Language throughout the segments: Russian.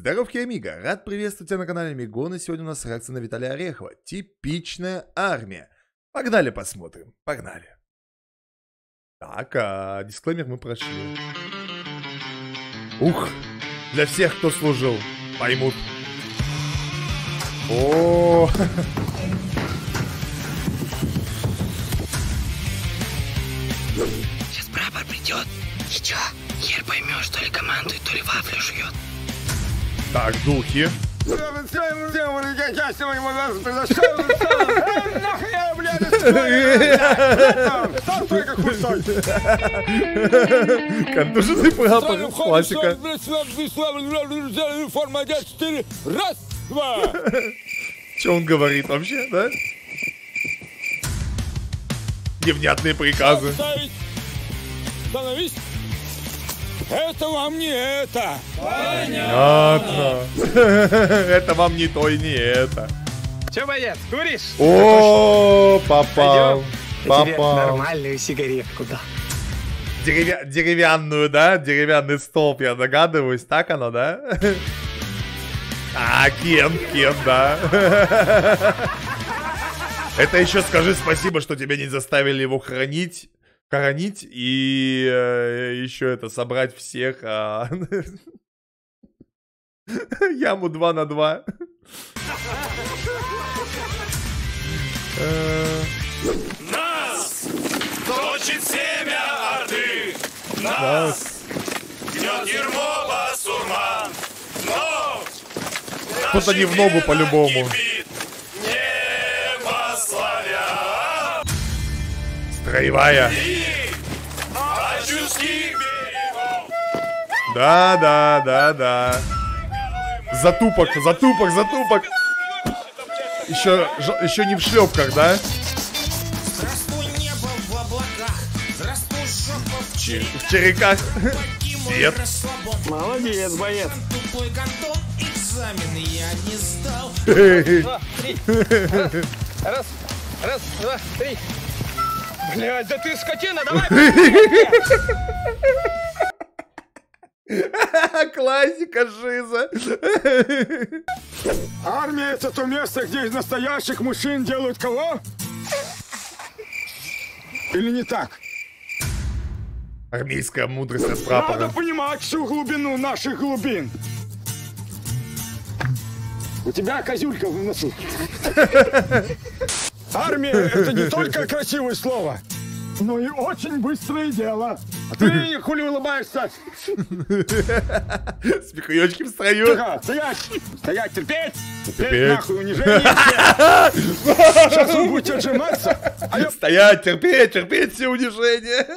Здоровки, амиго! Рад приветствовать тебя на канале Мегон, и сегодня у нас реакция на Виталия Орехова. Типичная армия. Погнали посмотрим, погнали. Так, а дисклеймер мы прошли. Ух, для всех, кто служил, поймут. О, сейчас прапор придет, и чё? Хер поймешь, то ли командует, то ли вафлю жует. Так, духи. Контуженный прапор, классика. Раз, два. Че он говорит вообще, да? Невнятные приказы. Становись. Это вам не это. Понятно. Это вам не то и не это. Че, боец, куришь? О, попал. Попал. Нормальную сигаретку, да. Деревянную, да? Деревянный столб, я догадываюсь. Так оно, да? А, Кен, да. Это еще скажи спасибо, что тебя не заставили его хранить. Хоронить и еще это, собрать всех. Яму 2 на 2. Нас точит семя орды. Нас идет дерьмо басурман. Кто-то не в ногу по-любому. Краевая. Да, да, да, да. Затупок. Еще не в шлепках, да? В череках. Нет. Молодец, боец. Раз, два, три. Блядь, да ты скотина, давай! Классика жиза. Армия — это то место, где из настоящих мужчин делают кого? Или не так? Армейская мудрость от прапора. Надо понимать всю глубину наших глубин. У тебя козюлька в носу. Армия — это не только красивое слово, но и очень быстрое дело. А ты хули улыбаешься? Смехуёчки в строю. Тихо, стоять, терпеть, нахуй, унижение. Сейчас вы будете отжиматься. Стоять, терпеть все унижения.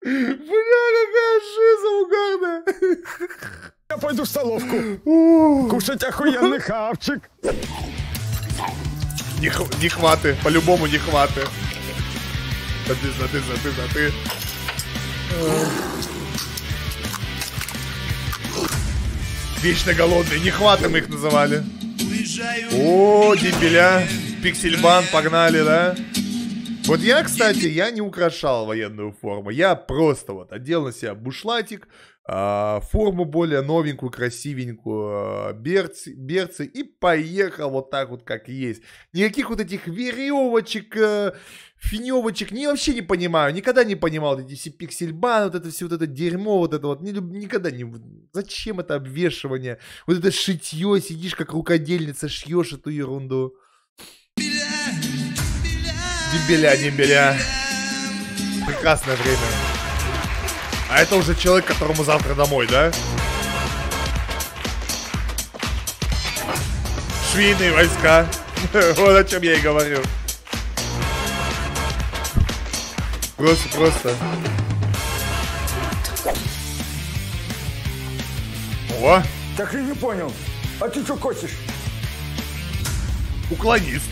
Бля, какая шиза угарная. Я пойду в столовку. Кушать охуенный хавчик. Не хваты, по-любому не хваты. Да ты. Вечно голодные, не хватом их называли. О, дембеля, пиксельбан, погнали, да? Вот я, кстати, я не украшал военную форму. Я просто вот одел на себя бушлатик, форму более новенькую, красивенькую, берцы и поехал вот так вот, как есть. Никаких вот этих веревочек, финевочек, вообще не понимаю. Никогда не понимал вот эти все пиксельбан, вот это все вот это дерьмо, вот это вот. Никогда не... Зачем это обвешивание? Вот это шитье, сидишь как рукодельница, шьешь эту ерунду. Дембеля. Прекрасное время. А это уже человек, которому завтра домой, да? Швейные войска. Вот о чем я и говорю. Просто. О! Так и не понял. А ты что хочешь? Уклонист.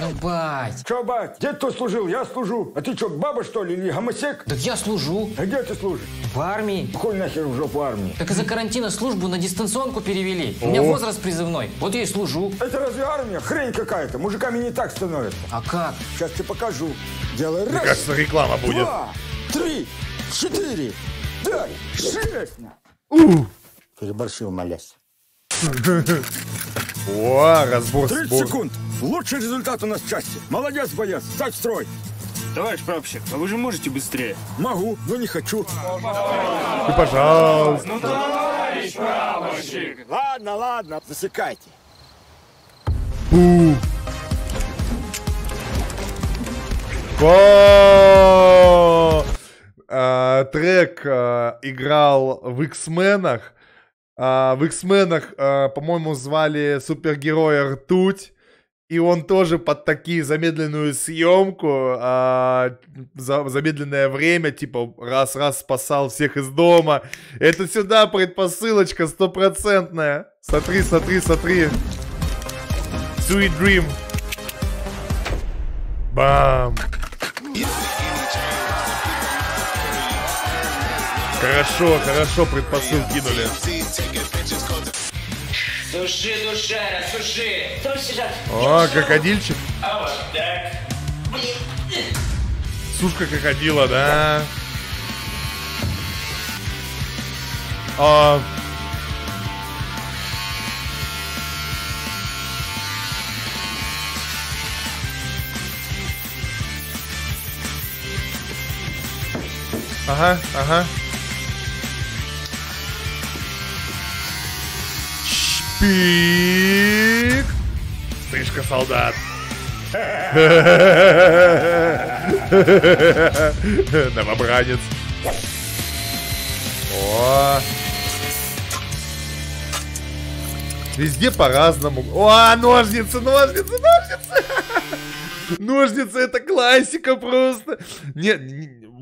Ну, бать. Чё, бать? Где кто служил? Я служу. А ты чё, баба, что ли, или гомосек? Так я служу. А где ты служишь? В армии. Хуй нахер в жопу армии. Так из-за карантина службу на дистанционку перевели. О. У меня возраст призывной. Вот я и служу. Это разве армия? Хрень какая-то. Мужиками не так становится. А как? Сейчас тебе покажу. Делай раз. Мне кажется, реклама будет. 2, 3, 4, 5, 6. Переборщил, молясь. О, разбор. 30 секунд. Лучший результат у нас в части. Молодец, боец. Ставь в строй. Товарищ прапорщик, а вы же можете быстрее? Могу, но не хочу. Ты, пожалуйста. Ну, товарищ прапорщик. Ладно, ладно, засекайте. Трек играл в Икс-менах. В Икс-менах, по-моему, звали супергероя Ртуть. И он тоже под такие замедленную съемку, замедленное время, типа раз-раз спасал всех из дома. Это сюда предпосылочка стопроцентная. Смотри, смотри, смотри. Sweet Dream. Бам. Хорошо, хорошо, предпосыл кинули. Суши, душа, суши. О, крокодильчик. А вот так. Блин. Сушка крокодила, да. Ага, ага. Пик. Стрижка солдат. Новобранец. О. Везде по-разному. О, ножницы, ножницы, ножницы. Ножницы — это классика просто. Нет,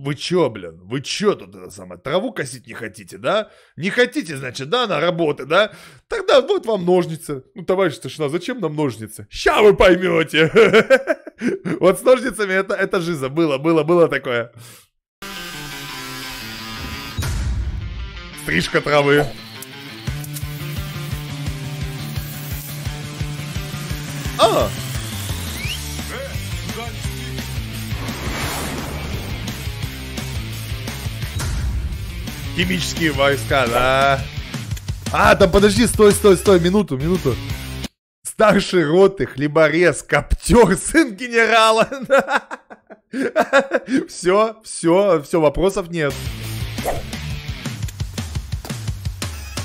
вы чё, блин, вы чё тут это самое, траву косить не хотите, да? Не хотите, значит, да, на работы, да? Тогда вот вам ножницы. Ну, товарищ старшина, зачем нам ножницы? Ща вы поймете. Вот с ножницами это жиза. Было такое. Стрижка травы. А! Химические войска, да. А, там подожди, стой, стой, стой, минуту, минуту. Старший роты, хлеборез, коптер, сын генерала. Все, все, все, вопросов нет.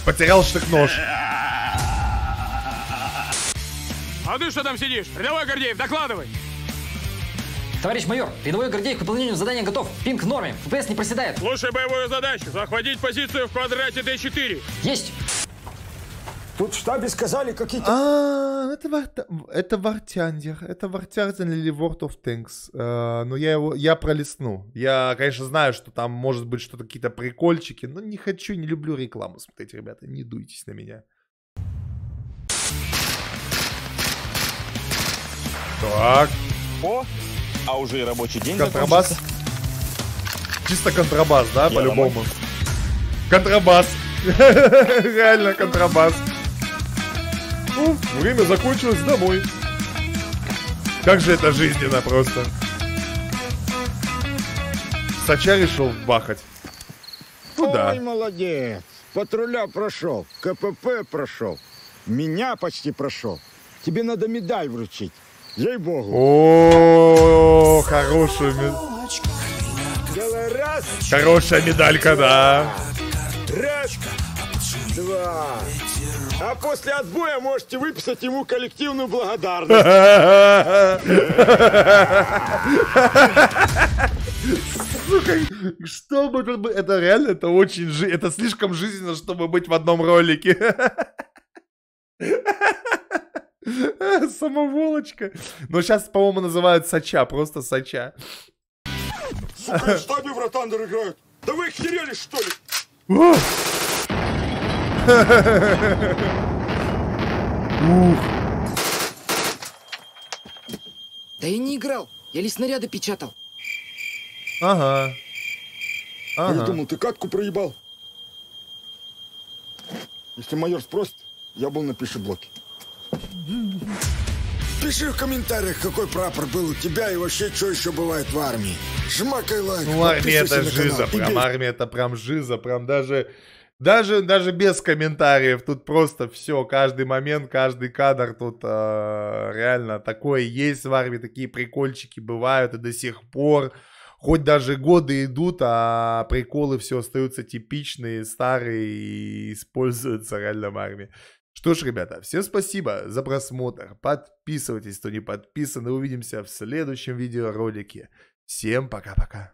Потерял штык-нож. А ты что там сидишь? Рядовой Гордеев, докладывай. Товарищ майор, рядовой Гордеев к выполнению задания готов. Пинг в норме. ФПС не проседает. Слушай боевую задачу. Захватить позицию в квадрате Д4. Есть. Тут в штабе сказали какие-то... это Вартяндер. Это Вартяндер или World of Tanks. Но я пролистну. Я, конечно, знаю, что там может быть что-то, какие-то прикольчики. Но не хочу, не люблю рекламу смотреть, ребята. Не дуйтесь на меня. Так. О! А уже и рабочий день. Контрабас. Закончится. Чисто контрабас, да, по-любому. Контрабас. Реально контрабас. Время закончилось, домой. Как же это жизненно просто. Сача решил бахать. Куда? Ой, молодец. Патруля прошел, КПП прошел, меня почти прошел. Тебе надо медаль вручить. Ей-богу. О, хорошую медаль. Хорошая медалька, да. Раз, два. А после отбоя можете выписать ему коллективную благодарность. Сука, что бы это было? Это реально, это очень... Это слишком жизненно, чтобы быть в одном ролике. Самоволочка. Но сейчас, по-моему, называют Сача. Просто Сача. Сука, в штабе в Ртандер играют. Да вы их херели, что ли? Ух. Да я не играл, я лишь снаряды печатал. Ага. А я думал, ты катку проебал. Если майор спросит, я был на пишеблоке. Пиши в комментариях, какой прапор был у тебя и вообще, что еще бывает в армии. Жмакай лайк. Ну, армия это жиза, прям армия это прям жиза, прям даже без комментариев. Тут просто все, каждый момент, каждый кадр тут реально такое есть в армии, такие прикольчики бывают и до сих пор. Хоть даже годы идут, а приколы все остаются типичные, старые и используются реально в армии. Что ж, ребята, всем спасибо за просмотр. Подписывайтесь, кто не подписан. И увидимся в следующем видеоролике. Всем пока-пока.